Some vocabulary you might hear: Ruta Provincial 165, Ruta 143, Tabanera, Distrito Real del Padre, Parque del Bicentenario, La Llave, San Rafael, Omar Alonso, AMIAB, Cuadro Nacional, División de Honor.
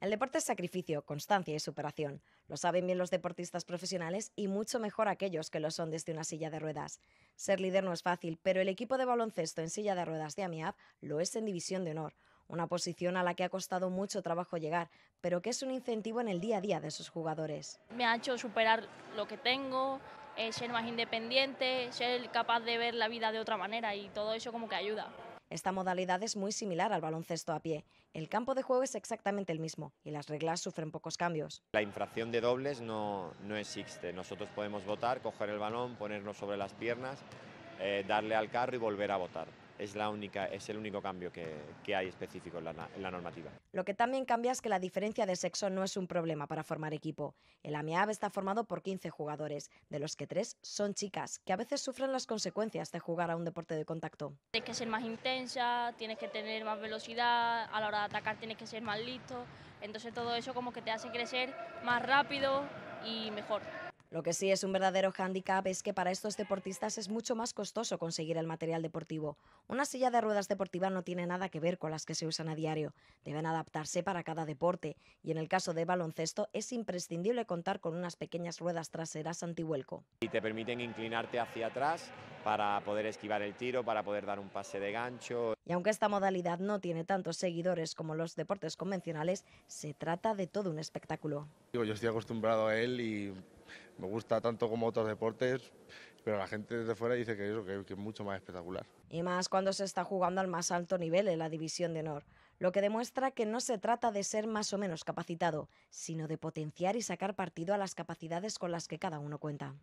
El deporte es sacrificio, constancia y superación. Lo saben bien los deportistas profesionales y mucho mejor aquellos que lo son desde una silla de ruedas. Ser líder no es fácil, pero el equipo de baloncesto en silla de ruedas de AMIAB lo es en División de Honor, una posición a la que ha costado mucho trabajo llegar, pero que es un incentivo en el día a día de sus jugadores. Me ha hecho superar lo que tengo, ser más independiente, ser capaz de ver la vida de otra manera y todo eso como que ayuda. Esta modalidad es muy similar al baloncesto a pie. El campo de juego es exactamente el mismo y las reglas sufren pocos cambios. La infracción de dobles no existe. Nosotros podemos botar, coger el balón, ponernos sobre las piernas, darle al carro y volver a botar. Es el único cambio que hay específico en la normativa. Lo que también cambia es que la diferencia de sexo no es un problema para formar equipo. El AMIAB está formado por 15 jugadores, de los que 3 son chicas, que a veces sufren las consecuencias de jugar a un deporte de contacto. Tienes que ser más intensa, tienes que tener más velocidad, a la hora de atacar tienes que ser más listo, entonces todo eso como que te hace crecer más rápido y mejor. Lo que sí es un verdadero hándicap es que para estos deportistas es mucho más costoso conseguir el material deportivo. Una silla de ruedas deportiva no tiene nada que ver con las que se usan a diario. Deben adaptarse para cada deporte y en el caso de baloncesto es imprescindible contar con unas pequeñas ruedas traseras antivuelco. Y te permiten inclinarte hacia atrás para poder esquivar el tiro, para poder dar un pase de gancho. Y aunque esta modalidad no tiene tantos seguidores como los deportes convencionales, se trata de todo un espectáculo. Yo estoy acostumbrado a él y me gusta tanto como otros deportes, pero la gente desde fuera dice que eso, que es mucho más espectacular. Y más cuando se está jugando al más alto nivel en la División de Honor, lo que demuestra que no se trata de ser más o menos capacitado, sino de potenciar y sacar partido a las capacidades con las que cada uno cuenta.